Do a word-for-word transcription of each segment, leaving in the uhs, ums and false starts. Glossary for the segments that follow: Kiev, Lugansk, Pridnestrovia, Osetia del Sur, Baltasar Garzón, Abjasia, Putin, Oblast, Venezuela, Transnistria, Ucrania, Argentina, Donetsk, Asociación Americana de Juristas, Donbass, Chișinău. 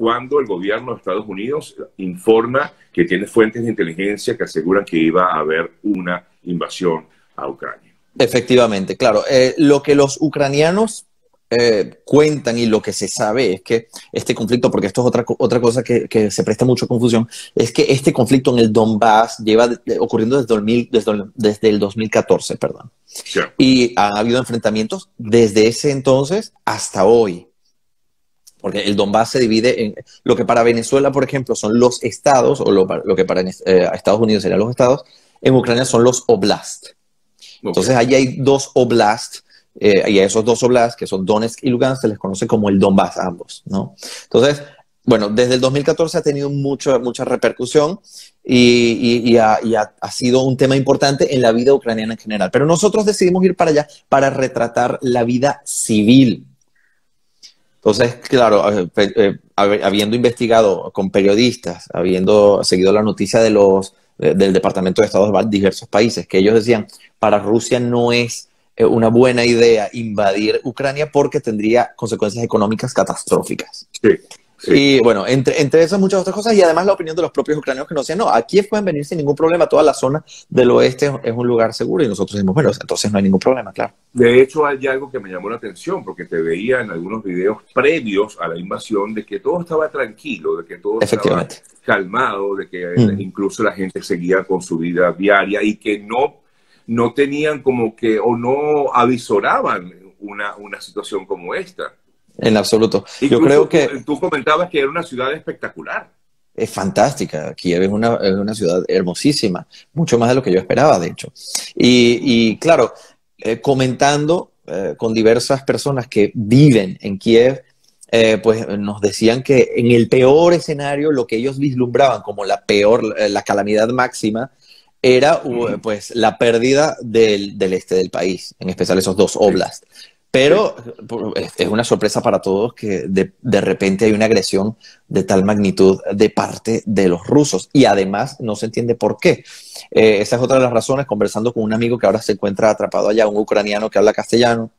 cuando el gobierno de Estados Unidos informa que tiene fuentes de inteligencia que aseguran que iba a haber una invasión a Ucrania. Efectivamente, claro. Eh, lo que los ucranianos eh, cuentan y lo que se sabe es que este conflicto, porque esto es otra, otra cosa que, que se presta mucho a confusión, es que este conflicto en el Donbass lleva de, de, ocurriendo desde el, desde, desde el dos mil catorce, perdón. Sí. Y han habido enfrentamientos desde ese entonces hasta hoy. Porque el Donbass se divide en lo que para Venezuela, por ejemplo, son los estados, o lo, lo que para eh, Estados Unidos serían los estados, en Ucrania son los Oblast. Okay. Entonces, allí hay dos Oblast, eh, y a esos dos Oblast, que son Donetsk y Lugansk, se les conoce como el Donbass ambos, ¿no? Entonces, bueno, desde el dos mil catorce ha tenido mucho, mucha repercusión y, y, y, ha, y ha, ha sido un tema importante en la vida ucraniana en general. Pero nosotros decidimos ir para allá para retratar la vida civil. Entonces, claro, eh, eh, habiendo investigado con periodistas, habiendo seguido la noticia de los, eh, del Departamento de Estado de diversos países, que ellos decían, para Rusia no es eh, una buena idea invadir Ucrania porque tendría consecuencias económicas catastróficas. Sí, sí. Y bueno, entre, entre esas muchas otras cosas, y además la opinión de los propios ucranianos que nos decían, no, a Kiev pueden venir sin ningún problema, toda la zona del oeste es, es un lugar seguro, y nosotros decimos, bueno, entonces no hay ningún problema, claro. De hecho, hay algo que me llamó la atención, porque te veía en algunos videos previos a la invasión de que todo estaba tranquilo, de que todo estaba calmado, de que mm. incluso la gente seguía con su vida diaria y que no, no tenían como que, o no avisoraban una, una situación como esta. En absoluto. Incluso Yo creo que... Tú, tú comentabas que era una ciudad espectacular. Es fantástica. Kiev es una, es una ciudad hermosísima, mucho más de lo que yo esperaba, de hecho. Y, y claro... Eh, comentando eh, con diversas personas que viven en Kiev, eh, pues nos decían que en el peor escenario, lo que ellos vislumbraban como la peor, eh, la calamidad máxima, era uh, pues la pérdida del, del este del país, en especial esos dos oblasts. Pero es una sorpresa para todos que de, de repente hay una agresión de tal magnitud de parte de los rusos y además no se entiende por qué. Eh, esa es otra de las razones. Conversando con un amigo que ahora se encuentra atrapado allá, un ucraniano que habla castellano,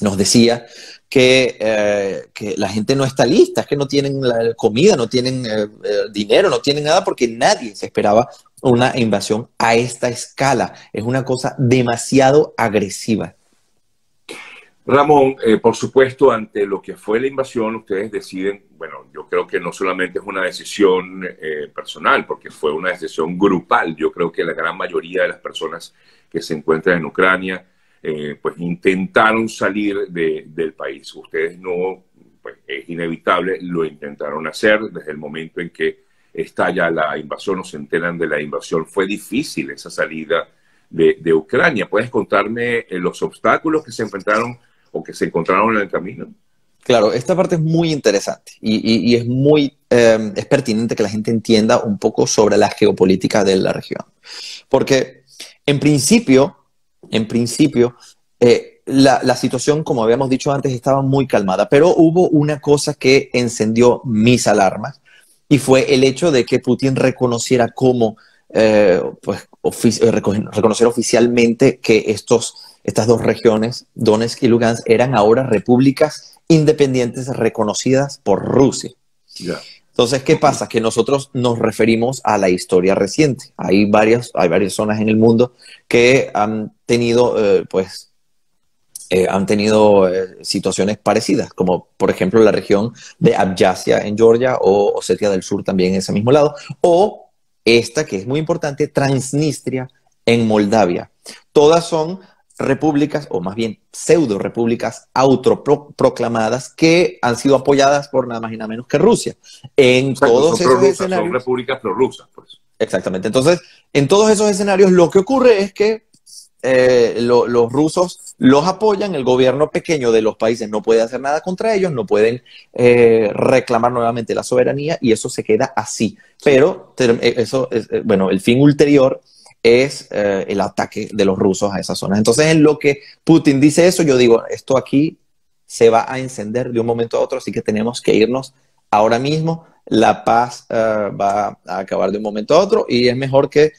nos decía que, eh, que la gente no está lista, es que no tienen la comida, no tienen eh, dinero, no tienen nada porque nadie se esperaba una invasión a esta escala. Es una cosa demasiado agresiva. Ramón, eh, por supuesto, ante lo que fue la invasión, ustedes deciden, bueno, yo creo que no solamente es una decisión eh, personal, porque fue una decisión grupal. Yo creo que la gran mayoría de las personas que se encuentran en Ucrania, eh, pues intentaron salir de, del país. Ustedes no, pues es inevitable, lo intentaron hacer desde el momento en que estalla la invasión o se enteran de la invasión. Fue difícil esa salida de, de Ucrania. ¿Puedes contarme eh, los obstáculos que se enfrentaron o que se encontraron en el camino? Claro, esta parte es muy interesante y, y, y es muy eh, es pertinente que la gente entienda un poco sobre la geopolítica de la región. Porque en principio, en principio eh, la, la situación, como habíamos dicho antes, estaba muy calmada, pero hubo una cosa que encendió mis alarmas y fue el hecho de que Putin reconociera como, eh, pues, ofici reconocer oficialmente que estos Estas dos regiones, Donetsk y Lugansk, eran ahora repúblicas independientes reconocidas por Rusia. Yeah. Entonces, ¿qué pasa? Que nosotros nos referimos a la historia reciente. Hay varias, hay varias zonas en el mundo que han tenido, eh, pues, eh, han tenido eh, situaciones parecidas, como por ejemplo la región de Abjasia en Georgia o Osetia del Sur también en ese mismo lado, o esta que es muy importante, Transnistria en Moldavia. Todas son repúblicas, o más bien pseudo repúblicas autoproclamadas que han sido apoyadas por nada más y nada menos que Rusia. En Exacto, todos esos escenarios. Son repúblicas prorrusas, pues. Exactamente. Entonces, en todos esos escenarios lo que ocurre es que eh, lo, los rusos los apoyan, el gobierno pequeño de los países no puede hacer nada contra ellos, no pueden eh, reclamar nuevamente la soberanía y eso se queda así. Pero eso es, bueno, el fin ulterior es eh, el ataque de los rusos a esas zonas. Entonces, en lo que Putin dice eso, yo digo, esto aquí se va a encender de un momento a otro, así que tenemos que irnos ahora mismo. La paz uh, va a acabar de un momento a otro y es mejor que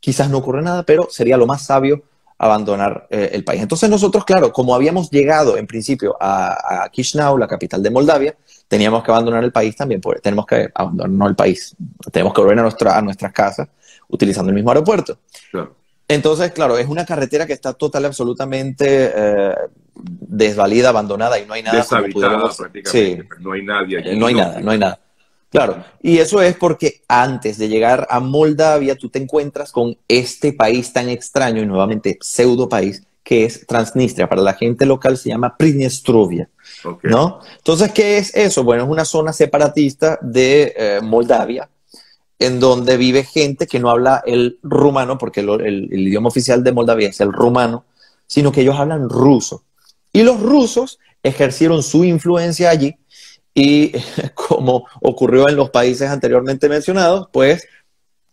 quizás no ocurra nada, pero sería lo más sabio abandonar eh, el país. Entonces nosotros, claro, como habíamos llegado en principio a, a Chișinău, la capital de Moldavia, teníamos que abandonar el país también, porque tenemos que abandonar el país, tenemos que volver a, nuestra, a nuestras casas utilizando el mismo aeropuerto. Claro. Entonces, claro, es una carretera que está total, absolutamente eh, desvalida, abandonada y no hay nada. Deshabitada como pudiéramos... prácticamente, sí. Pero no hay nadie allí. No hay nada, no hay nada. Claro, y eso es porque antes de llegar a Moldavia tú te encuentras con este país tan extraño y nuevamente pseudo país que es Transnistria. Para la gente local se llama Pridnestrovia, okay. ¿No? Entonces, ¿qué es eso? Bueno, es una zona separatista de eh, Moldavia, en donde vive gente que no habla el rumano, porque el, el, el idioma oficial de Moldavia es el rumano, sino que ellos hablan ruso. Y los rusos ejercieron su influencia allí y, como ocurrió en los países anteriormente mencionados, pues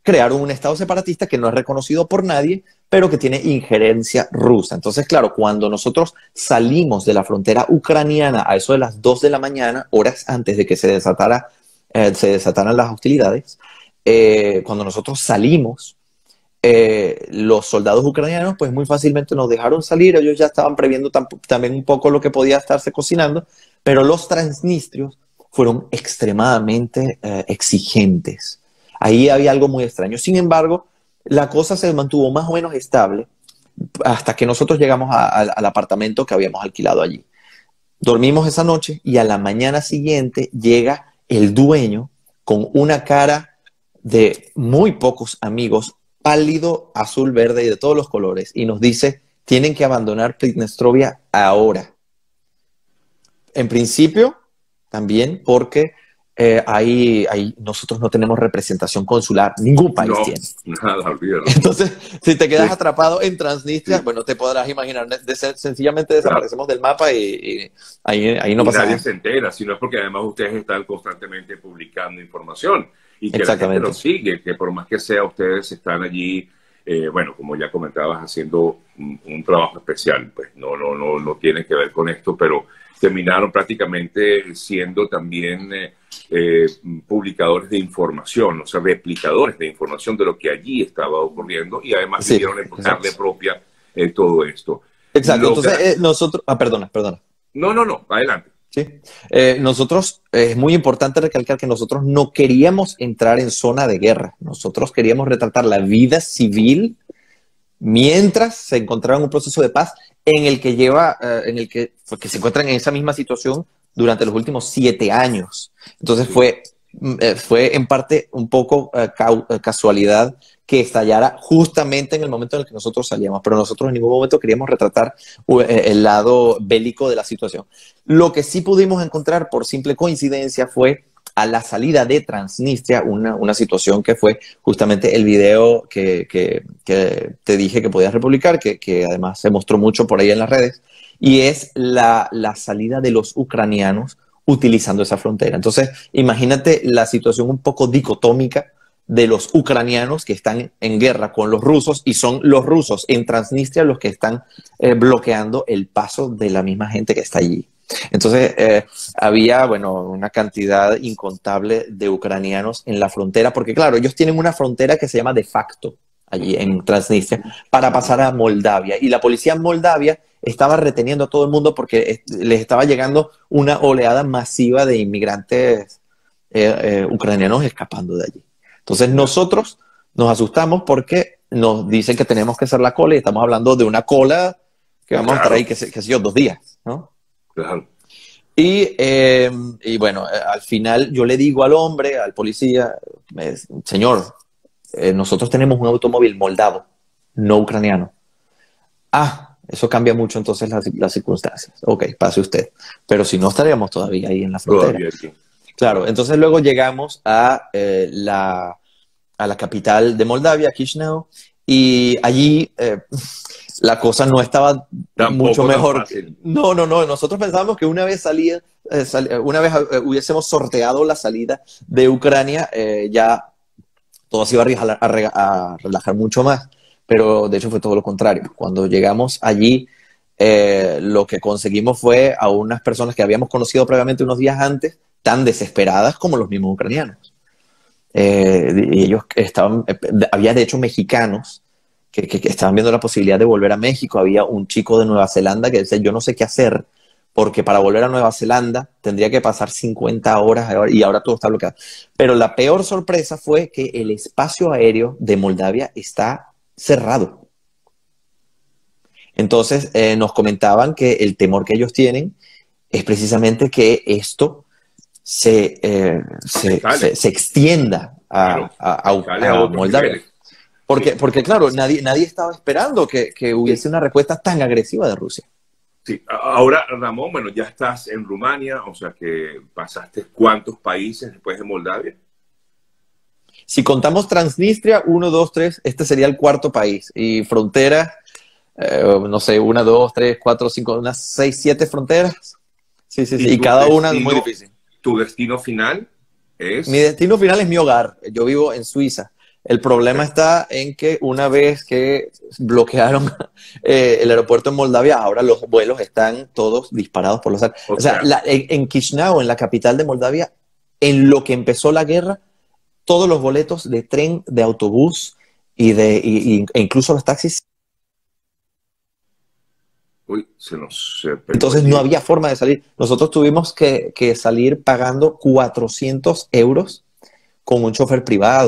crearon un estado separatista que no es reconocido por nadie, pero que tiene injerencia rusa. Entonces, claro, cuando nosotros salimos de la frontera ucraniana a eso de las dos de la mañana, horas antes de que se, desatara, eh, se desataran las hostilidades, Eh, cuando nosotros salimos, eh, los soldados ucranianos pues muy fácilmente nos dejaron salir. Ellos ya estaban previendo tam también un poco lo que podía estarse cocinando, pero los transnistrios fueron extremadamente eh, exigentes. Ahí había algo muy extraño. Sin embargo, la cosa se mantuvo más o menos estable hasta que nosotros llegamos a, a, al apartamento que habíamos alquilado allí. Dormimos esa noche y a la mañana siguiente llega el dueño con una cara de muy pocos amigos, pálido, azul, verde y de todos los colores, y nos dice, tienen que abandonar Pridnestrovia ahora. En principio, también porque eh, ahí, ahí nosotros no tenemos representación consular, ningún país no, tiene. Nada, olvídalo. Entonces, si te quedas sí. atrapado en Transnistria, sí. bueno, te podrás imaginar, de ser, sencillamente desaparecemos claro. del mapa y, y ahí, ahí no y pasa nadie nada. Nadie se entera, sino es porque además ustedes están constantemente publicando información. Y que la gente lo sigue, que por más que sea, ustedes están allí, eh, bueno, como ya comentabas, haciendo un, un trabajo especial, pues no, no, no, no tiene que ver con esto, pero terminaron prácticamente siendo también eh, eh, publicadores de información, o sea, replicadores de información de lo que allí estaba ocurriendo y además sí, pidieron enfocarle propia eh, todo esto. Exacto, lo entonces que... eh, nosotros... Ah, perdona, perdona. No, no, no, adelante. Sí. Eh, nosotros, eh, es muy importante recalcar que nosotros no queríamos entrar en zona de guerra. Nosotros queríamos retratar la vida civil mientras se encontraba en un proceso de paz en el que lleva, eh, en el que, que se encuentran en esa misma situación durante los últimos siete años. Entonces fue, eh, fue en parte un poco eh, casualidad que estallara justamente en el momento en el que nosotros salíamos, pero nosotros en ningún momento queríamos retratar el lado bélico de la situación. Lo que sí pudimos encontrar por simple coincidencia fue a la salida de Transnistria, una, una situación que fue justamente el video que, que, que te dije que podías republicar, que, que además se mostró mucho por ahí en las redes, y es la, la salida de los ucranianos utilizando esa frontera. Entonces, imagínate la situación un poco dicotómica de los ucranianos que están en guerra con los rusos y son los rusos en Transnistria los que están eh, bloqueando el paso de la misma gente que está allí. Entonces eh, había, bueno, una cantidad incontable de ucranianos en la frontera porque, claro, ellos tienen una frontera que se llama de facto allí en Transnistria para pasar a Moldavia y la policía en Moldavia estaba reteniendo a todo el mundo porque les estaba llegando una oleada masiva de inmigrantes eh, eh, ucranianos escapando de allí. Entonces nosotros nos asustamos porque nos dicen que tenemos que hacer la cola y estamos hablando de una cola que vamos claro. a estar ahí, qué sé, qué sé yo, dos días, ¿no? Claro. Y, eh, y bueno, al final yo le digo al hombre, al policía, eh, señor, eh, nosotros tenemos un automóvil moldavo, no ucraniano. Ah, eso cambia mucho entonces las, las circunstancias. Ok, pase usted. Pero si no, estaríamos todavía ahí en la frontera. Claro, entonces luego llegamos a, eh, la, a la capital de Moldavia, Chișinău, y allí eh, la cosa no estaba Tampoco mucho mejor. No, no, no, nosotros pensábamos que una vez, salía, eh, sal, una vez eh, hubiésemos sorteado la salida de Ucrania, eh, ya todo se iba a relajar, a, a relajar mucho más, pero de hecho fue todo lo contrario. Cuando llegamos allí, eh, lo que conseguimos fue a unas personas que habíamos conocido previamente unos días antes, tan desesperadas como los mismos ucranianos. Eh, y ellos estaban, había de hecho mexicanos que, que, que estaban viendo la posibilidad de volver a México. Había un chico de Nueva Zelanda que decía, yo no sé qué hacer, porque para volver a Nueva Zelanda tendría que pasar cincuenta horas y ahora todo está bloqueado. Pero la peor sorpresa fue que el espacio aéreo de Moldavia está cerrado. Entonces eh, nos comentaban que el temor que ellos tienen es precisamente que esto se, eh, se, se, se extienda a, claro, a, a, a, a Moldavia. Porque, porque claro, nadie, nadie estaba esperando que, que hubiese una respuesta tan agresiva de Rusia. Sí, ahora Ramón, bueno, ya estás en Rumania, o sea que pasaste cuántos países después de Moldavia. Si contamos Transnistria, uno, dos, tres, este sería el cuarto país. Y fronteras, eh, no sé, una, dos, tres, cuatro, cinco, unas seis, siete fronteras. Sí, sí, sí. Y, y cada destino, una es muy difícil. ¿Tu destino final es? Mi destino final es mi hogar. Yo vivo en Suiza. El problema está en que una vez que bloquearon eh, el aeropuerto en Moldavia, ahora los vuelos están todos disparados por los aires. O sea, la, en, en Chișinău, en la capital de Moldavia, en lo que empezó la guerra, todos los boletos de tren, de autobús y de y, y, e incluso los taxis. Uy, se nos se perdió. Entonces no había forma de salir. Nosotros tuvimos que, que salir pagando cuatrocientos euros con un chofer privado.